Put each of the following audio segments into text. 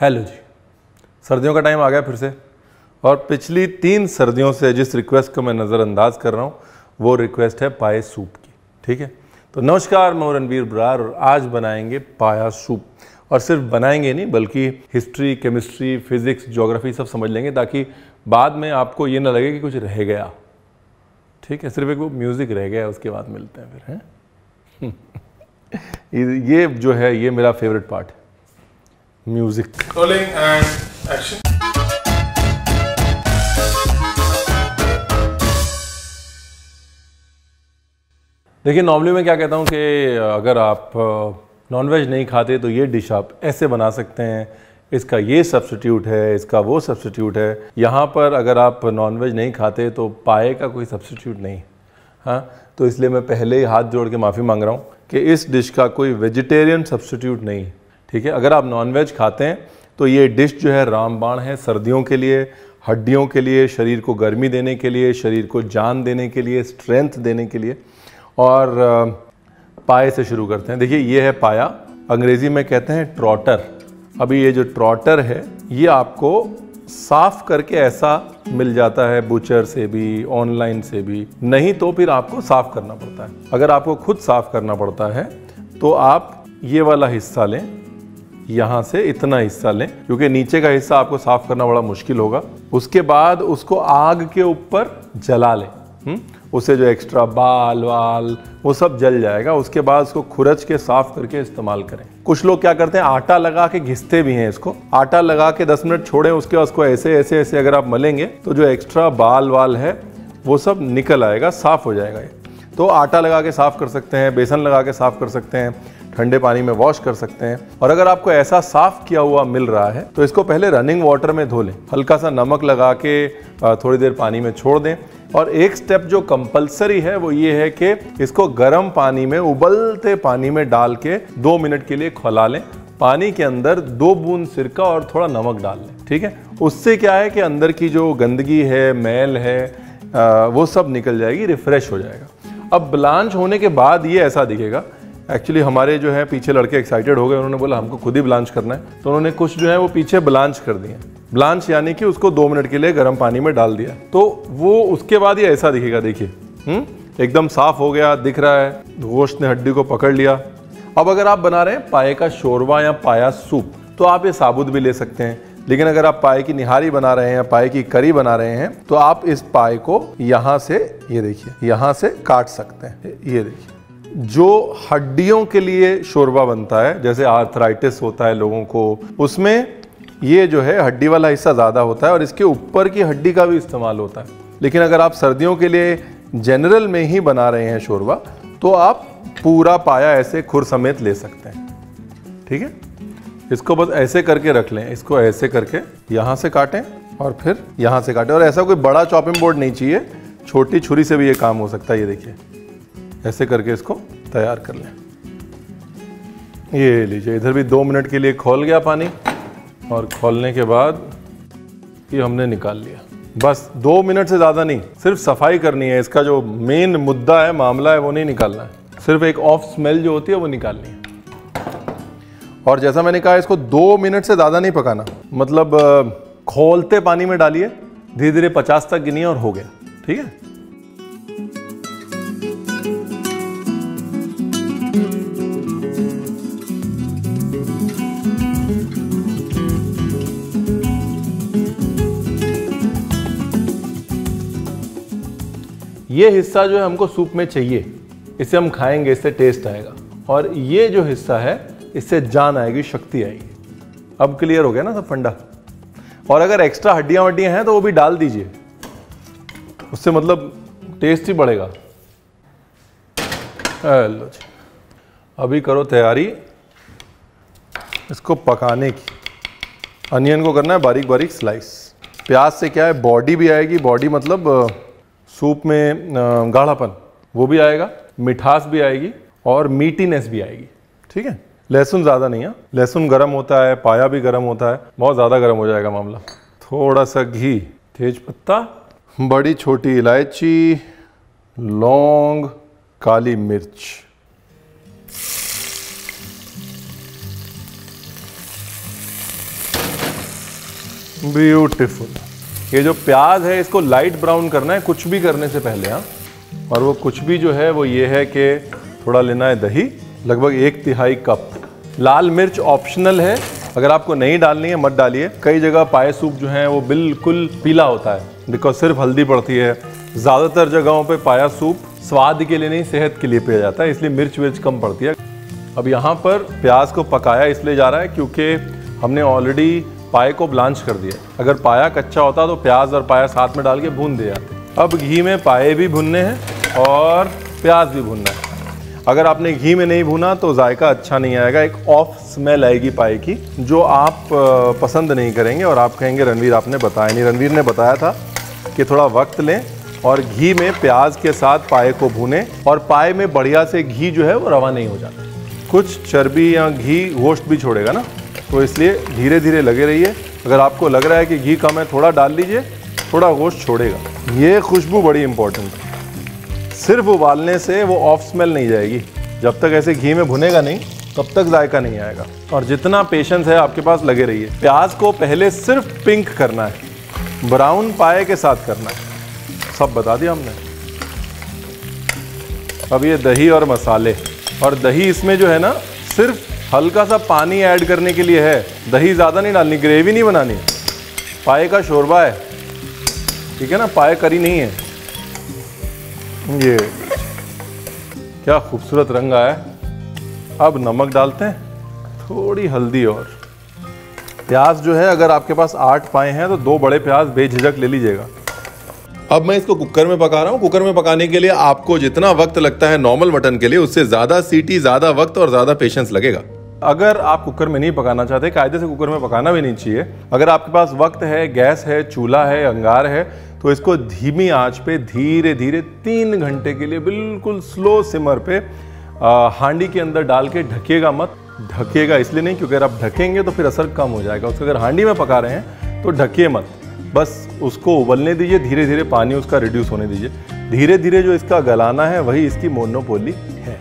Hello जी, सर्दियों का time आ गया फिर से। और पिछली 3 सर्दियों से जिस रिक्वेस्ट को मैं नज़रअंदाज कर रहा हूँ वो रिक्वेस्ट है पाया सूप की। ठीक है, तो नमस्कार, मैं रणबीर ब्रार और आज बनाएंगे पाया सूप। और सिर्फ बनाएंगे नहीं बल्कि हिस्ट्री, केमिस्ट्री, फिजिक्स, ज्योग्राफी सब समझ लेंगे ताकि बाद में आपको ये ना लगे कि कुछ रह गया। ठीक है, सिर्फ एक वो म्यूज़िक रह गया, उसके बाद मिलते हैं फिर। हैं ये जो है ये मेरा फेवरेट पार्ट है, म्यूजिक। Rolling and action. देखिए, नॉर्मली मैं क्या कहता हूँ कि अगर आप नॉनवेज नहीं खाते तो ये डिश आप ऐसे बना सकते हैं, इसका ये सब्स्टिट्यूट है, इसका वो सब्स्टिट्यूट है। यहाँ पर अगर आप नॉनवेज नहीं खाते तो पाए का कोई सब्स्टिट्यूट नहीं। हाँ, तो इसलिए मैं पहले ही हाथ जोड़ के माफ़ी मांग रहा हूँ कि इस डिश का कोई वेजिटेरियन सब्स्टिट्यूट नहीं। ठीक है, अगर आप नॉनवेज खाते हैं तो ये डिश जो है रामबाण है सर्दियों के लिए, हड्डियों के लिए, शरीर को गर्मी देने के लिए, शरीर को जान देने के लिए, स्ट्रेंथ देने के लिए। और पाए से शुरू करते हैं। देखिए, ये है पाया, अंग्रेज़ी में कहते हैं ट्रॉटर। अभी ये जो ट्रॉटर है ये आपको साफ़ करके ऐसा मिल जाता है, बूचर से भी, ऑनलाइन से भी, नहीं तो फिर आपको साफ़ करना पड़ता है। अगर आपको खुद साफ़ करना पड़ता है तो आप ये वाला हिस्सा लें, यहाँ से इतना हिस्सा लें क्योंकि नीचे का हिस्सा आपको साफ करना बड़ा मुश्किल होगा। उसके बाद उसको आग के ऊपर जला लें। उससे जो एक्स्ट्रा बाल वाल वो सब जल जाएगा। उसके बाद उसको खुरच के साफ करके इस्तेमाल करें। कुछ लोग क्या करते हैं, आटा लगा के घिसते भी हैं इसको। आटा लगा के 10 मिनट छोड़ें, उसके बाद उसको ऐसे ऐसे ऐसे अगर आप मलेंगे तो जो एक्स्ट्रा बाल वाल है वो सब निकल आएगा, साफ़ हो जाएगा। तो आटा लगा के साफ़ कर सकते हैं, बेसन लगा के साफ़ कर सकते हैं, ठंडे पानी में वॉश कर सकते हैं। और अगर आपको ऐसा साफ़ किया हुआ मिल रहा है तो इसको पहले रनिंग वाटर में धो लें, हल्का सा नमक लगा के थोड़ी देर पानी में छोड़ दें। और एक स्टेप जो कंपलसरी है वो ये है कि इसको गर्म पानी में, उबलते पानी में डाल के 2 मिनट के लिए खौला लें। पानी के अंदर 2 बूंद सिरका और थोड़ा नमक डाल लें। ठीक है, उससे क्या है कि अंदर की जो गंदगी है, मैल है, वो सब निकल जाएगी, रिफ़्रेश हो जाएगा। अब ब्लांच होने के बाद ये ऐसा दिखेगा। एक्चुअली हमारे जो है पीछे लड़के एक्साइटेड हो गए, उन्होंने बोला हमको खुद ही ब्लांच करना है, तो उन्होंने कुछ जो है वो पीछे ब्लांच कर दिए। ब्लांच यानी कि उसको 2 मिनट के लिए गर्म पानी में डाल दिया। तो वो उसके बाद ये ऐसा दिखेगा। देखिए, एकदम साफ हो गया, दिख रहा है, गोश्त ने हड्डी को पकड़ लिया। अब अगर आप बना रहे हैं पाए का शोरबा या पाया सूप तो आप ये साबुत भी ले सकते हैं, लेकिन अगर आप पाए की निहारी बना रहे हैं या पाए की करी बना रहे हैं तो आप इस पाए को यहाँ से, ये देखिए, यहाँ से काट सकते हैं। ये देखिए, जो हड्डियों के लिए शोरबा बनता है, जैसे आर्थराइटिस होता है लोगों को, उसमें ये जो है हड्डी वाला हिस्सा ज़्यादा होता है और इसके ऊपर की हड्डी का भी इस्तेमाल होता है। लेकिन अगर आप सर्दियों के लिए जनरल में ही बना रहे हैं शोरबा तो आप पूरा पाया ऐसे खुर समेत ले सकते हैं। ठीक है, इसको बस ऐसे करके रख लें, इसको ऐसे करके यहाँ से काटें और फिर यहाँ से काटें। और ऐसा कोई बड़ा चॉपिंग बोर्ड नहीं चाहिए, छोटी छुरी से भी ये काम हो सकता है। ये देखिए, ऐसे करके इसको तैयार कर लें। ये लीजिए, इधर भी 2 मिनट के लिए खोल गया पानी और खोलने के बाद ये हमने निकाल लिया। बस 2 मिनट से ज़्यादा नहीं, सिर्फ सफाई करनी है। इसका जो मेन मुद्दा है, मामला है, वो नहीं निकालना है, सिर्फ एक ऑफ स्मेल जो होती है वो निकालनी है। और जैसा मैंने कहा, इसको 2 मिनट से ज़्यादा नहीं पकाना, मतलब खोलते पानी में डालिए, धीरे धीरे 50 तक गिनिए और हो गया। ठीक है, ये हिस्सा जो है हमको सूप में चाहिए, इसे हम खाएंगे, इससे टेस्ट आएगा। और ये जो हिस्सा है इससे जान आएगी, शक्ति आएगी। अब क्लियर हो गया ना सब फंडा। और अगर एक्स्ट्रा हड्डियाँ वड्डियाँ हैं तो वो भी डाल दीजिए, उससे मतलब टेस्ट ही बढ़ेगा। लो जी, अभी करो तैयारी इसको पकाने की। अनियन को करना है बारीक बारीक स्लाइस। प्याज से क्या है, बॉडी भी आएगी, बॉडी मतलब सूप में गाढ़ापन वो भी आएगा, मिठास भी आएगी और मीटीनेस भी आएगी। ठीक है, लहसुन ज़्यादा नहीं है, लहसुन गर्म होता है, पाया भी गर्म होता है, बहुत ज़्यादा गर्म हो जाएगा मामला। थोड़ा सा घी, तेज पत्ता, बड़ी छोटी इलायची, लौंग, काली मिर्च। ब्यूटीफुल। ये जो प्याज है इसको लाइट ब्राउन करना है कुछ भी करने से पहले। हाँ, और वो कुछ भी जो है वो ये है कि थोड़ा लेना है दही, लगभग 1/3 कप। लाल मिर्च ऑप्शनल है, अगर आपको नहीं डालनी है मत डालिए। कई जगह पाया सूप जो है वो बिल्कुल पीला होता है बिकॉज सिर्फ हल्दी पड़ती है। ज़्यादातर जगहों पे पाया सूप स्वाद के लिए नहीं सेहत के लिए पिया जाता है, इसलिए मिर्च विर्च कम पड़ती है। अब यहाँ पर प्याज को पकाया इसलिए जा रहा है क्योंकि हमने ऑलरेडी पाए को ब्लांच कर दिया। अगर पाया कच्चा होता तो प्याज और पाया साथ में डाल के भून दिया जाते। अब घी में पाए भी भुनने हैं और प्याज भी भुनना है। अगर आपने घी में नहीं भुना तो जायका अच्छा नहीं आएगा, एक ऑफ स्मेल आएगी पाए की जो आप पसंद नहीं करेंगे और आप कहेंगे रणवीर आपने बताया नहीं। रणवीर ने बताया था कि थोड़ा वक्त लें और घी में प्याज के साथ पाए को भूनें और पाए में बढ़िया से घी जो है वो रवा नहीं हो जाता। कुछ चर्बी या घी गोश्त भी छोड़ेगा ना, तो इसलिए धीरे धीरे लगे रहिए। अगर आपको लग रहा है कि घी कम है थोड़ा डाल लीजिए, थोड़ा गोश्त छोड़ेगा। ये खुशबू बड़ी इंपॉर्टेंट है, सिर्फ उबालने से वो ऑफ स्मेल नहीं जाएगी। जब तक ऐसे घी में भुनेगा नहीं तब तक जायका नहीं आएगा। और जितना पेशेंस है आपके पास लगे रहिए। प्याज को पहले सिर्फ पिंक करना है, ब्राउन पाए के साथ करना है। सब बता दिया हमने। अब ये दही और मसाले, और दही इसमें जो है ना सिर्फ हल्का सा पानी ऐड करने के लिए है, दही ज़्यादा नहीं डालनी, ग्रेवी नहीं बनानी। पाए का शोरबा है, ठीक है ना, पाए करी नहीं है। ये क्या खूबसूरत रंग आया है। अब नमक डालते हैं, थोड़ी हल्दी और प्याज जो है, अगर आपके पास 8 पाए हैं तो 2 बड़े प्याज बेझिझक ले लीजिएगा। अब मैं इसको कुकर में पका रहा हूँ। कुकर में पकाने के लिए आपको जितना वक्त लगता है नॉर्मल मटन के लिए उससे ज़्यादा सीटी, ज़्यादा वक्त और ज़्यादा पेशेंस लगेगा। अगर आप कुकर में नहीं पकाना चाहते, कायदे से कुकर में पकाना भी नहीं चाहिए। अगर आपके पास वक्त है, गैस है, चूल्हा है, अंगार है, तो इसको धीमी आंच पे धीरे धीरे 3 घंटे के लिए बिल्कुल स्लो सिमर पे हांडी के अंदर डाल के ढकेगा मत। ढकेगा इसलिए नहीं क्योंकि अगर आप ढकेंगे तो फिर असर कम हो जाएगा उसका। अगर हांडी में पका रहे हैं तो ढकिए मत, बस उसको उबलने दीजिए, धीरे धीरे पानी उसका रिड्यूस होने दीजिए। धीरे धीरे जो इसका गलाना है वही इसकी मोनोपोली है।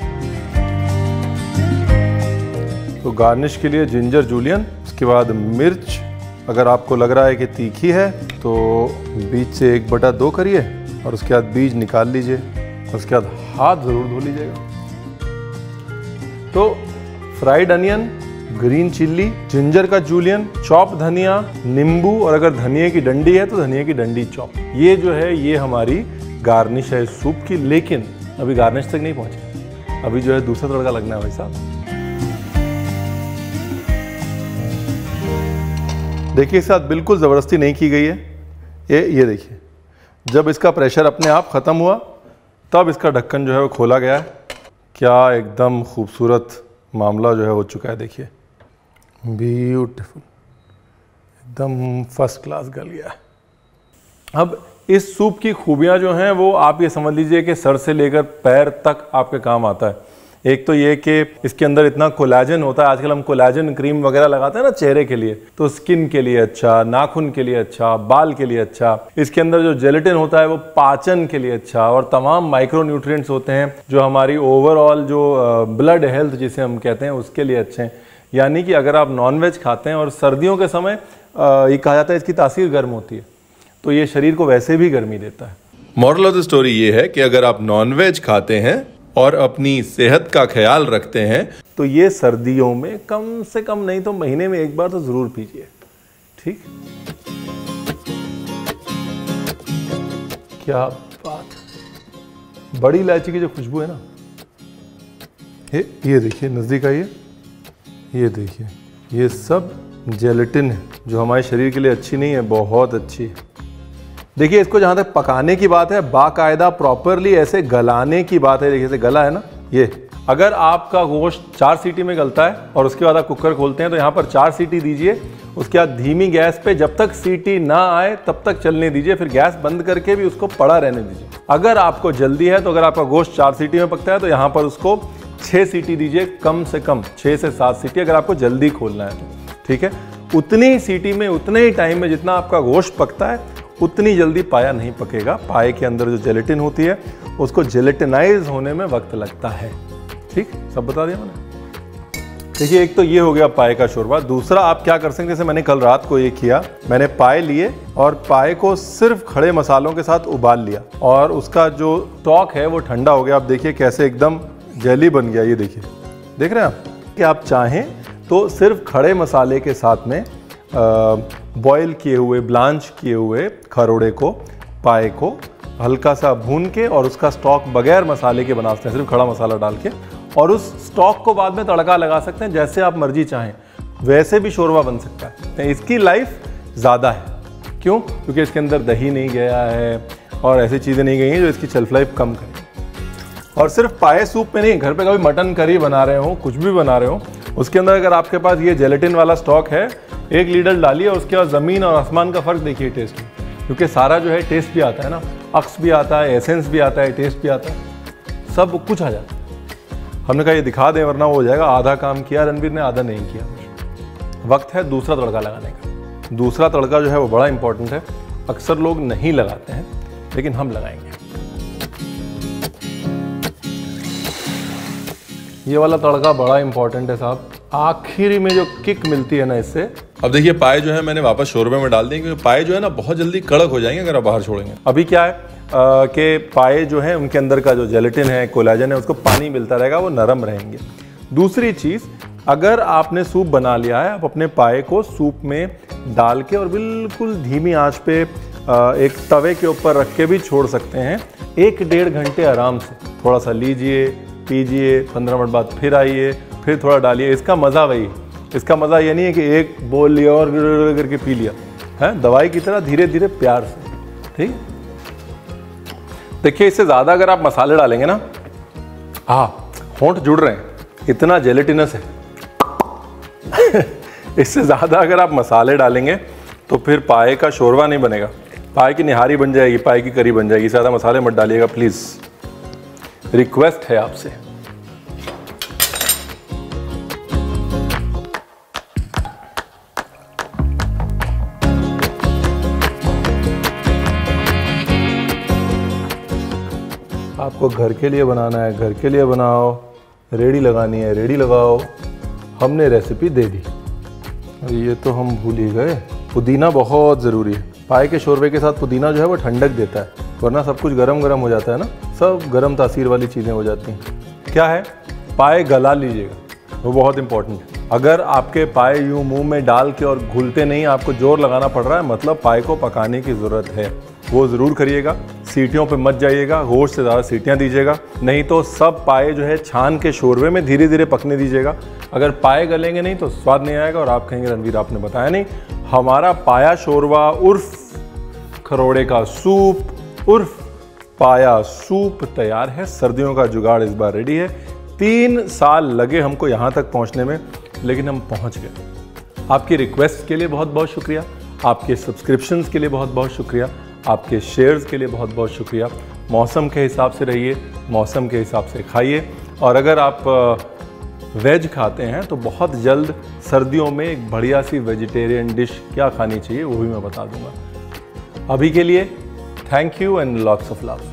तो गार्निश के लिए जिंजर जूलियन, उसके बाद मिर्च। अगर आपको लग रहा है कि तीखी है तो बीज से 1/2 करिए और उसके बाद बीज निकाल लीजिए। उसके बाद हाथ ज़रूर धो लीजिएगा। तो fried onion, green chilli, ginger का जूलियन, चॉप धनिया, नींबू, और अगर धनिया की डंडी है तो धनिया की डंडी चॉप। ये जो है ये हमारी गार्निश है सूप की। लेकिन अभी गार्निश तक नहीं पहुँचे, अभी जो है दूसरा तड़का लगना है भाई साहब। देखिए इसके साथ बिल्कुल ज़बरदस्ती नहीं की गई है। ये देखिए, जब इसका प्रेशर अपने आप ख़त्म हुआ तब इसका ढक्कन जो है वो खोला गया है। क्या एकदम खूबसूरत मामला जो है हो चुका है। देखिए ब्यूटीफुल, एकदम फर्स्ट क्लास गल गया है। अब इस सूप की खूबियाँ जो हैं वो आप ये समझ लीजिए कि सर से लेकर पैर तक आपके काम आता है। एक तो ये कि इसके अंदर इतना कोलेजन होता है। आजकल हम कोलेजन क्रीम वगैरह लगाते हैं ना चेहरे के लिए, तो स्किन के लिए अच्छा, नाखून के लिए अच्छा, बाल के लिए अच्छा। इसके अंदर जो जेलेटिन होता है वो पाचन के लिए अच्छा, और तमाम माइक्रोन्यूट्रिएंट्स होते हैं जो हमारी ओवरऑल जो ब्लड हेल्थ जिसे हम कहते हैं उसके लिए अच्छे हैं। यानी कि अगर आप नॉनवेज खाते हैं, और सर्दियों के समय ये कहा जाता है इसकी तासीर गर्म होती है, तो ये शरीर को वैसे भी गर्मी देता है। मॉरल ऑफ द स्टोरी ये है कि अगर आप नॉनवेज खाते हैं और अपनी सेहत का ख्याल रखते हैं तो ये सर्दियों में कम से कम नहीं तो महीने में 1 बार तो ज़रूर पीजिए। ठीक, क्या बात। बड़ी इलायची की जो खुशबू है ना, ये देखिए नज़दीक आइए। ये देखिए, ये सब जेलेटिन है जो हमारे शरीर के लिए अच्छी नहीं है, बहुत अच्छी है। देखिए इसको जहाँ तक पकाने की बात है, बाकायदा प्रॉपरली ऐसे गलाने की बात है। देखिए ऐसे गला है ना ये। अगर आपका गोश्त 4 सीटी में गलता है और उसके बाद आप कुकर खोलते हैं तो यहाँ पर 4 सीटी दीजिए। उसके बाद धीमी गैस पे जब तक सीटी ना आए तब तक चलने दीजिए, फिर गैस बंद करके भी उसको पड़ा रहने दीजिए। अगर आपको जल्दी है तो अगर आपका गोश्त 4 सीटी में पकता है तो यहाँ पर उसको 6 सीटी दीजिए, कम से कम 6 से 7 सीटी, अगर आपको जल्दी खोलना है तो। ठीक है, उतनी ही सीटी में, उतने ही टाइम में जितना आपका गोश्त पकता है उतनी जल्दी पाया नहीं पकेगा। पाए के अंदर जो जेलेटिन होती है उसको जेलेटिनाइज होने में वक्त लगता है। ठीक, सब बता दिया मैंने। देखिए एक तो ये हो गया पाए का शोरबा। दूसरा आप क्या कर सकते हैं, जैसे मैंने कल रात को ये किया, मैंने पाए लिए और पाए को सिर्फ खड़े मसालों के साथ उबाल लिया और उसका जो स्टॉक है वो ठंडा हो गया। आप देखिए कैसे एकदम जेली बन गया, ये देखिए, देख रहे हैं आप। कि आप चाहें तो सिर्फ खड़े मसाले के साथ में बॉयल किए हुए, ब्लांच किए हुए खरोड़े को, पाए को हल्का सा भून के और उसका स्टॉक बगैर मसाले के बना सकते हैं, सिर्फ खड़ा मसाला डाल के, और उस स्टॉक को बाद में तड़का लगा सकते हैं जैसे आप मर्जी चाहें, वैसे भी शोरबा बन सकता है। इसकी लाइफ ज़्यादा है, क्यों? क्योंकि इसके अंदर दही नहीं गया है और ऐसी चीज़ें नहीं गई हैं जो इसकी शेल्फ लाइफ कम करें। और सिर्फ पाए सूप में नहीं, घर पे कभी मटन करी बना रहे हो, कुछ भी बना रहे हो, उसके अंदर अगर आपके पास ये जेलेटिन वाला स्टॉक है, 1 लीटर डालिए और उसके बाद ज़मीन और आसमान का फ़र्क देखिए टेस्ट में, क्योंकि सारा जो है टेस्ट भी आता है ना, अक्स भी आता है, एसेंस भी आता है, टेस्ट भी आता है, सब कुछ आ जाता है। हमने कहा ये दिखा दें वरना वो हो जाएगा, आधा काम किया रणबीर ने, आधा नहीं किया। वक्त है दूसरा तड़का लगाने का। दूसरा तड़का जो है वो बड़ा इम्पोर्टेंट है, अक्सर लोग नहीं लगाते हैं लेकिन हम लगाएंगे। ये वाला तड़का बड़ा इम्पोर्टेंट है साहब, आखिरी में जो किक मिलती है ना इससे। अब देखिए पाए जो है मैंने वापस शोरबे में डाल दिए, क्योंकि पाए जो है ना बहुत जल्दी कड़क हो जाएंगे अगर आप बाहर छोड़ेंगे। अभी क्या है कि पाए जो है उनके अंदर का जो जेलेटिन है, कोलेजन है, उसको पानी मिलता रहेगा, वो नरम रहेंगे। दूसरी चीज़, अगर आपने सूप बना लिया है, आप अपने पाए को सूप में डाल के और बिल्कुल धीमी आंच पे एक तवे के ऊपर रख के भी छोड़ सकते हैं 1-1.5 घंटे आराम से। थोड़ा सा लीजिए, पीजिए, 15 मिनट बाद फिर आइए, फिर थोड़ा डालिए। इसका मज़ा वही, इसका मज़ा ये नहीं है कि एक बोल लिया और गिर करके पी लिया है, दवाई की तरह धीरे धीरे प्यार से, ठीक। देखिए इससे ज़्यादा अगर आप मसाले डालेंगे ना, हाँ होंठ जुड़ रहे हैं, इतना जेलेटिनस है। इससे ज़्यादा अगर आप मसाले डालेंगे तो फिर पाए का शोरबा नहीं बनेगा, पाए की निहारी बन जाएगी, पाए की करी बन जाएगी। ज़्यादा मसाले मत डालिएगा प्लीज़, रिक्वेस्ट है आपसे। आपको घर के लिए बनाना है, घर के लिए बनाओ, रेडी लगानी है, रेडी लगाओ। हमने रेसिपी दे दी। अरे ये तो हम भूल ही गए, पुदीना बहुत ज़रूरी है। पाए के शोरबे के साथ पुदीना जो है वो ठंडक देता है, वरना सब कुछ गरम गरम हो जाता है ना, सब गरम तासीर वाली चीज़ें हो जाती हैं। क्या है, पाए गला लीजिएगा, वो बहुत इंपॉर्टेंट है। अगर आपके पाए यूँ मुँह में डाल के और घुलते नहीं, आपको जोर लगाना पड़ रहा है, मतलब पाए को पकाने की ज़रूरत है। वो ज़रूर करिएगा, सीटियों पे मत जाइएगा, होश से ज़्यादा सीटियाँ दीजिएगा, नहीं तो सब पाए जो है छान के शोरबे में धीरे धीरे पकने दीजिएगा। अगर पाए गलेंगे नहीं तो स्वाद नहीं आएगा और आप कहेंगे रणबीर आपने बताया नहीं। हमारा पाया शोरबा उर्फ खरोड़े का सूप उर्फ पाया सूप तैयार है। सर्दियों का जुगाड़ इस बार रेडी है। 3 साल लगे हमको यहाँ तक पहुँचने में, लेकिन हम पहुँच गए। आपकी रिक्वेस्ट के लिए बहुत बहुत शुक्रिया, आपके सब्सक्रिप्शंस के लिए बहुत बहुत शुक्रिया, आपके शेयर्स के लिए बहुत बहुत शुक्रिया। मौसम के हिसाब से रहिए, मौसम के हिसाब से खाइए, और अगर आप वेज खाते हैं तो बहुत जल्द सर्दियों में एक बढ़िया सी वेजिटेरियन डिश क्या खानी चाहिए वो भी मैं बता दूंगा। अभी के लिए thank you and lots of love.